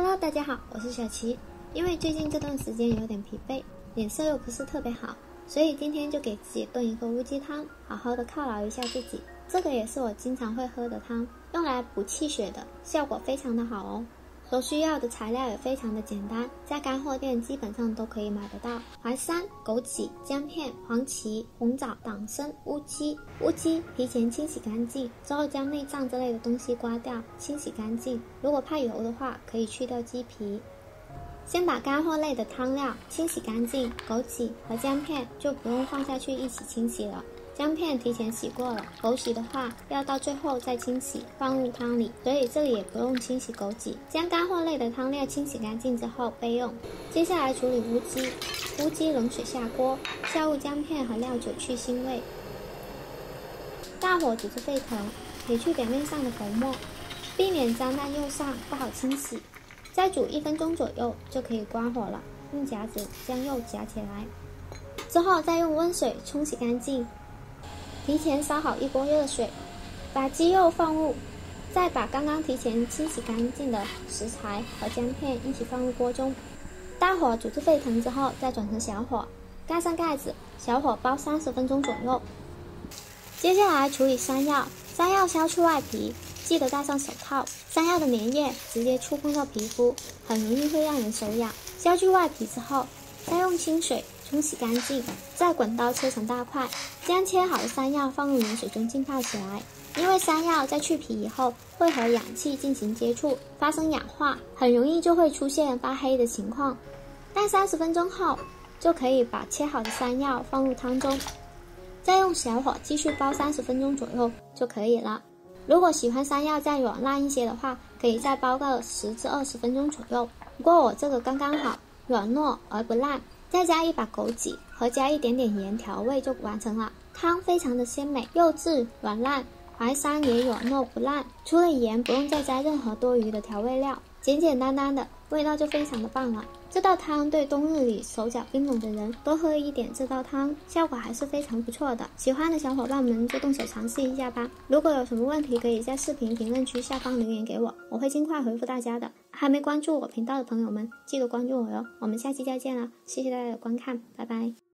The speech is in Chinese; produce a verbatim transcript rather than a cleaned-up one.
Hello， 大家好，我是小琪。因为最近这段时间有点疲惫，脸色又不是特别好，所以今天就给自己炖一个乌鸡汤，好好的犒劳一下自己。这个也是我经常会喝的汤，用来补气血的，效果非常的好哦。所需要的材料也非常的简单，在干货店基本上都可以买得到。淮山、枸杞、姜片、黄芪、红枣、党参、乌鸡。乌鸡提前清洗干净，之后将内脏之类的东西刮掉，清洗干净。如果怕油的话，可以去掉鸡皮。先把干货类的汤料清洗干净，枸杞和姜片就不用放下去一起清洗了。姜片提前洗过了，枸杞的话要到最后再清洗，放入汤里，所以这里也不用清洗枸杞。将干货类的汤料清洗干净之后备用。接下来处理乌鸡，乌鸡冷水下锅，下入姜片和料酒去腥味，大火煮至沸腾，撇去表面上的浮沫，避免沾到釉上，不好清洗。再煮一分钟左右就可以关火了，用夹子将釉夹起来，之后再用温水冲洗干净。提前烧好一锅热水，把鸡肉放入，再把刚刚提前清洗干净的食材和姜片一起放入锅中，大火煮至沸腾之后再转成小火，盖上盖子，小火煲三十分钟左右。接下来处理山药，山药削去外皮，记得戴上手套，山药的粘液直接触碰到皮肤，很容易会让人手痒。削去外皮之后，再用清水冲洗干净，再滚刀切成大块，将切好的山药放入冷水中浸泡起来。因为山药在去皮以后会和氧气进行接触，发生氧化，很容易就会出现发黑的情况。但三十分钟后就可以把切好的山药放入汤中，再用小火继续煲三十分钟左右就可以了。如果喜欢山药再软烂一些的话，可以再煲个十至二十分钟左右。不过我这个刚刚好，软糯而不烂。再加一把枸杞和加一点点盐调味就完成了，汤非常的鲜美，幼稚软烂，淮山也软糯不烂，除了盐不用再加任何多余的调味料，简简单单的味道就非常的棒了。这道汤对冬日里手脚冰冷的人多喝一点这道汤，效果还是非常不错的。喜欢的小伙伴们就动手尝试一下吧。如果有什么问题，可以在视频评论区下方留言给我，我会尽快回复大家的。还没关注我频道的朋友们，记得关注我哟。我们下期再见了，谢谢大家的观看，拜拜。